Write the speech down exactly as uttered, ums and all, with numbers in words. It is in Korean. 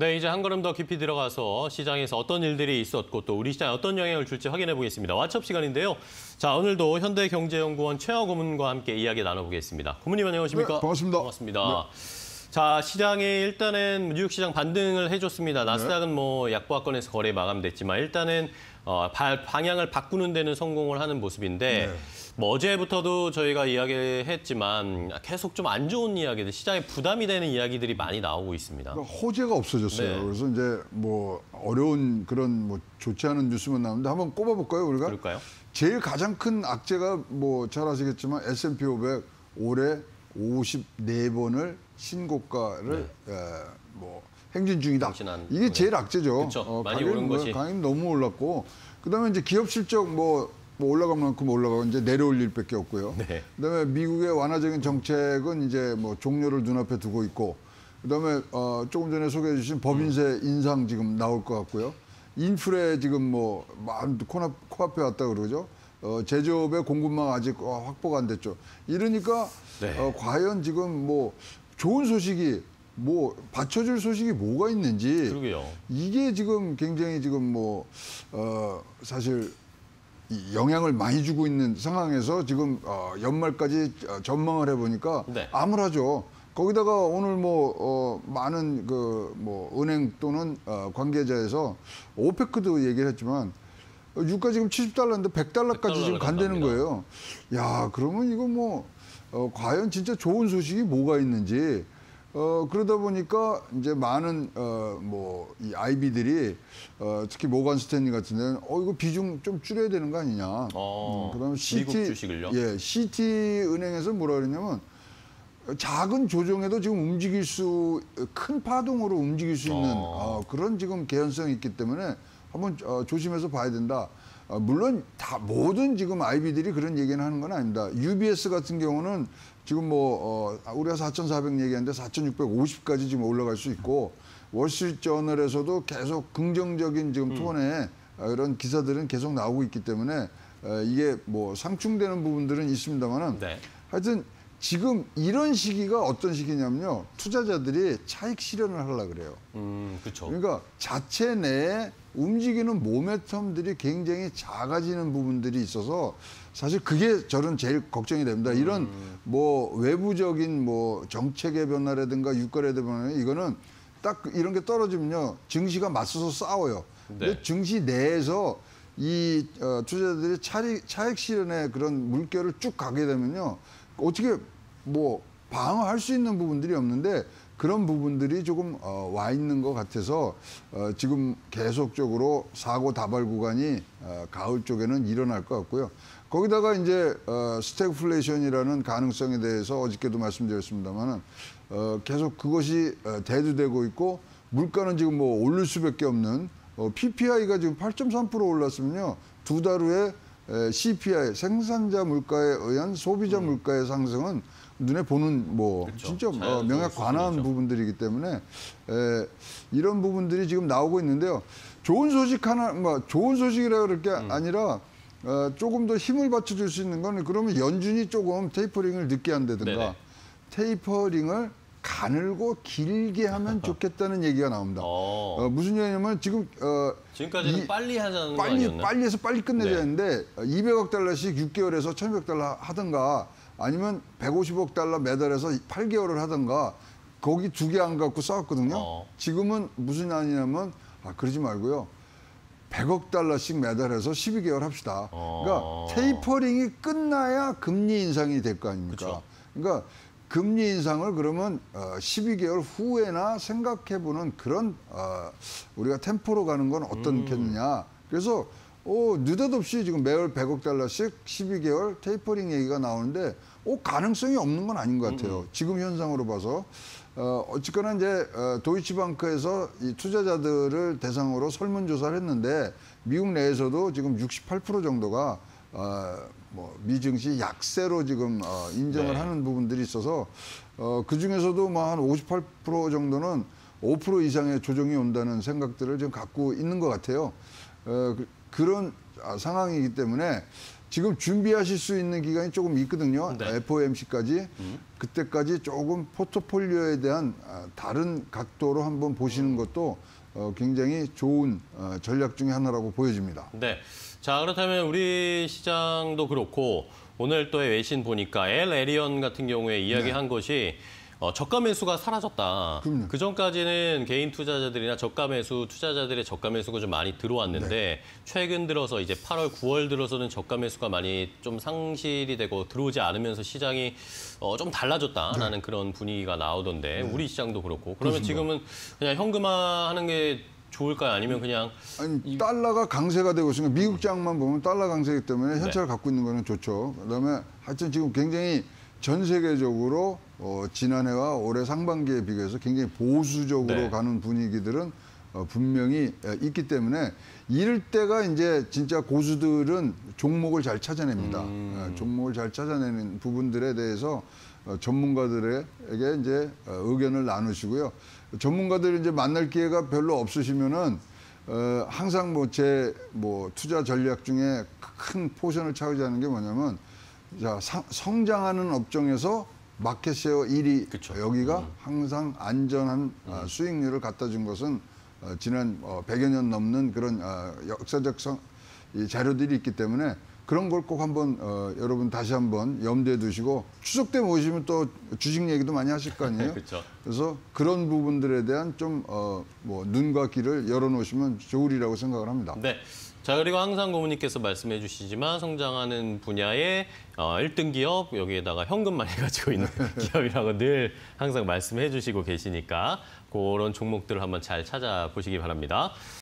네, 이제 한 걸음 더 깊이 들어가서 시장에서 어떤 일들이 있었고 또 우리 시장에 어떤 영향을 줄지 확인해 보겠습니다. 왓츠업 시간인데요. 자, 오늘도 현대경제연구원 최하 고문과 함께 이야기 나눠보겠습니다. 고문님 안녕하십니까? 네, 반갑습니다. 반갑습니다. 네. 자, 시장에 일단은 뉴욕 시장 반등을 해줬습니다. 나스닥은 뭐 약보합권에서 거래 마감됐지만 일단은 어, 바, 방향을 바꾸는 데는 성공을 하는 모습인데 네. 뭐 어제부터도 저희가 이야기했지만 계속 좀 안 좋은 이야기들, 시장에 부담이 되는 이야기들이 많이 나오고 있습니다. 호재가 없어졌어요. 네. 그래서 이제 뭐 어려운 그런 뭐 좋지 않은 뉴스만 나오는데 한번 꼽아볼까요, 우리가? 그럴까요? 제일 가장 큰 악재가 뭐 잘 아시겠지만 에스 앤 피 오백 올해 오십사 번을 신고가를 네. 에, 뭐. 행진 중이다. 이게 제일 악재죠. 그쵸, 어, 많이 오른 것이. 가격이 너무 올랐고, 그다음에 이제 기업 실적 뭐, 뭐 올라간 만큼 올라가고 이제 내려올 일밖에 없고요. 네. 그다음에 미국의 완화적인 정책은 이제 뭐 종료를 눈앞에 두고 있고, 그다음에 어, 조금 전에 소개해주신 법인세 음. 인상 지금 나올 것 같고요. 인플레 지금 뭐 코앞에 왔다 그러죠. 어, 제조업의 공급망 아직 확보가 안 됐죠. 이러니까 네. 어, 과연 지금 뭐 좋은 소식이 뭐 받쳐줄 소식이 뭐가 있는지 그러게요. 이게 지금 굉장히 지금 뭐 어, 사실 영향을 많이 주고 있는 상황에서 지금 어, 연말까지 전망을 해보니까 네. 암울하죠. 거기다가 오늘 뭐 어, 많은 그 뭐 은행 또는 어, 관계자에서 오페크도 얘기를 했지만 유가 지금 칠십 달러인데 백 달러까지 지금 간다는 거예요. 야, 그러면 이거 뭐 어, 과연 진짜 좋은 소식이 뭐가 있는지. 어 그러다 보니까 이제 많은 어 뭐 이 아이비들이 어 특히 모건 스탠리 같은 데는 어 이거 비중 좀 줄여야 되는 거 아니냐. 어, 음, 그다음에 씨티 주식을요? 예, 씨티 은행에서 뭐라 그러냐면 작은 조정에도 지금 움직일 수 큰 파동으로 움직일 수 있는 어. 어, 그런 지금 개연성이 있기 때문에 한번 어, 조심해서 봐야 된다. 어, 물론 다 모든 지금 아이비들이 그런 얘기는 하는 건 아닙니다. 유비에스 같은 경우는 지금 뭐 어, 우리가 사천사백 얘기하는데 사천육백오십까지 지금 올라갈 수 있고 월스트리트저널에서도 계속 긍정적인 지금 톤에 음. 이런 기사들은 계속 나오고 있기 때문에 어, 이게 뭐 상충되는 부분들은 있습니다만은 네. 하여튼 지금 이런 시기가 어떤 시기냐면요, 투자자들이 차익 실현을 하려 그래요. 음, 그렇죠. 그러니까 자체 내에 움직이는 모멘텀들이 굉장히 작아지는 부분들이 있어서 사실 그게 저는 제일 걱정이 됩니다. 이런 음. 뭐 외부적인 뭐 정책의 변화라든가 유가의 변화, 이거는 딱 이런 게 떨어지면요 증시가 맞서서 싸워요. 네. 근데 증시 내에서 이 어, 투자자들이 차익, 차익 실현의 그런 물결을 쭉 가게 되면요 어떻게 뭐 방어할 수 있는 부분들이 없는데 그런 부분들이 조금 어, 와 있는 것 같아서 어, 지금 계속적으로 사고 다발 구간이 어, 가을 쪽에는 일어날 것 같고요. 거기다가 이제 어, 스태그플레이션이라는 가능성에 대해서 어저께도 말씀드렸습니다만은 어, 계속 그것이 어, 대두되고 있고 물가는 지금 뭐 오를 수밖에 없는 어, 피 피 아이가 지금 팔 점 삼 퍼센트 올랐으면요 두 달 후에 에, 씨 피 아이 생산자 물가에 의한 소비자 음. 물가의 상승은 눈에 보는 뭐 그렇죠. 진짜 어, 명확 관한 그렇죠. 부분들이기 때문에 에, 이런 부분들이 지금 나오고 있는데요. 좋은 소식 하나, 뭐 좋은 소식이라 그럴 게 음. 아니라 어, 조금 더 힘을 받쳐줄 수 있는 건 그러면 연준이 조금 테이퍼링을 늦게 한다든가 네네. 테이퍼링을 가늘고 길게 하면 좋겠다는 얘기가 나옵니다. 어. 어, 무슨 얘기냐면 지금 어, 지금까지는 이, 빨리 하자는 거 아니었나요? 빨리 해서 빨리 끝내야 되는데 네. 이백억 달러씩 육 개월에서 천이백 달러 하든가 아니면 백오십억 달러 매달해서 팔 개월을 하든가 거기 두 개 안 갖고 싸웠거든요. 어. 지금은 무슨 아니냐면 아, 그러지 말고요. 백억 달러씩 매달해서 십이 개월 합시다. 어. 그러니까 테이퍼링이 끝나야 금리 인상이 될 거 아닙니까? 그쵸. 그러니까 금리 인상을 그러면 십이 개월 후에나 생각해보는 그런 어, 우리가 템포로 가는 건 어떻겠느냐. 음. 그래서 오, 느닷없이 지금 매월 백억 달러씩 십이 개월 테이퍼링 얘기가 나오는데 오, 가능성이 없는 건 아닌 것 같아요. 음. 지금 현상으로 봐서. 어, 어쨌거나 이제 어, 도이치뱅크에서 이 투자자들을 대상으로 설문조사를 했는데 미국 내에서도 지금 육십팔 퍼센트 정도가 어, 뭐 미증시 약세로 지금 어, 인정을 네. 하는 부분들이 있어서 어, 그중에서도 뭐 한 오십팔 퍼센트 정도는 오 퍼센트 이상의 조정이 온다는 생각들을 지금 갖고 있는 것 같아요. 어, 그런 상황이기 때문에 지금 준비하실 수 있는 기간이 조금 있거든요. 네. 에프 오 엠 씨까지. 음. 그때까지 조금 포트폴리오에 대한 다른 각도로 한번 보시는 것도 굉장히 좋은 전략 중에 하나라고 보여집니다. 네. 자, 그렇다면 우리 시장도 그렇고 오늘 또 외신 보니까 엘에리언 같은 경우에 이야기한 네. 것이 어, 저가 매수가 사라졌다. 그럼요. 그 전까지는 개인 투자자들이나 저가 매수 투자자들의 저가 매수가 좀 많이 들어왔는데 네. 최근 들어서 이제 팔월, 구월 들어서는 저가 매수가 많이 좀 상실이 되고 들어오지 않으면서 시장이 어, 좀 달라졌다라는 네. 그런 분위기가 나오던데 네. 우리 시장도 그렇고 그러면 지금은 그냥 현금화하는 게 좋을까요? 아니면 그냥... 아니, 달러가 강세가 되고 있으니까 미국 장만 보면 달러 강세이기 때문에 현찰을 네. 갖고 있는 거는 좋죠. 그다음에 하여튼 지금 굉장히 전 세계적으로 어, 지난해와 올해 상반기에 비교해서 굉장히 보수적으로 네. 가는 분위기들은 어, 분명히 있기 때문에 이럴 때가 이제 진짜 고수들은 종목을 잘 찾아냅니다. 음. 종목을 잘 찾아내는 부분들에 대해서 어, 전문가들에게 이제 어, 의견을 나누시고요. 전문가들 이제 만날 기회가 별로 없으시면은 어, 항상 뭐 제 뭐 투자 전략 중에 큰 포션을 차지하는 게 뭐냐면 자 사, 성장하는 업종에서 마켓쉐어 일 위 그쵸. 여기가 음. 항상 안전한 음. 수익률을 갖다 준 것은 어, 지난 어, 백여 년 넘는 그런 어, 역사적 성, 이 자료들이 있기 때문에 그런 걸 꼭 한번 어, 여러분 다시 한번 염두에 두시고 추석 때 모시면 또 주식 얘기도 많이 하실 거 아니에요. 그렇죠. 그래서 그런 부분들에 대한 좀 어, 뭐 눈과 귀를 열어놓으시면 좋으리라고 생각을 합니다. 네. 자 그리고 항상 고문님께서 말씀해 주시지만 성장하는 분야의 어, 일 등 기업 여기에다가 현금 많이 가지고 있는 기업이라고 늘 항상 말씀해 주시고 계시니까 그런 종목들을 한번 잘 찾아보시기 바랍니다.